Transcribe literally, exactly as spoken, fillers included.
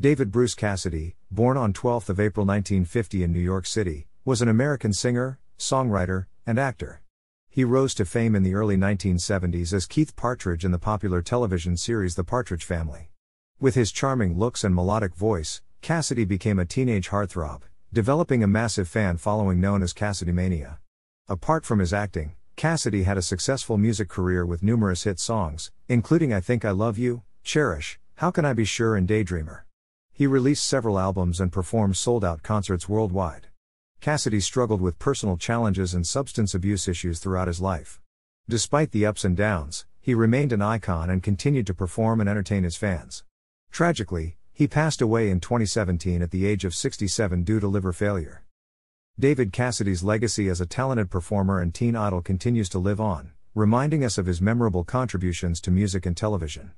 David Bruce Cassidy, born on twelfth of April nineteen fifty in New York City, was an American singer, songwriter, and actor. He rose to fame in the early nineteen seventies as Keith Partridge in the popular television series The Partridge Family. With his charming looks and melodic voice, Cassidy became a teenage heartthrob, developing a massive fan following known as Cassidymania. Apart from his acting, Cassidy had a successful music career with numerous hit songs, including I Think I Love You, Cherish, How Can I Be Sure, and Daydreamer. He released several albums and performed sold-out concerts worldwide. Cassidy struggled with personal challenges and substance abuse issues throughout his life. Despite the ups and downs, he remained an icon and continued to perform and entertain his fans. Tragically, he passed away in twenty seventeen at the age of sixty-seven due to liver failure. David Cassidy's legacy as a talented performer and teen idol continues to live on, reminding us of his memorable contributions to music and television.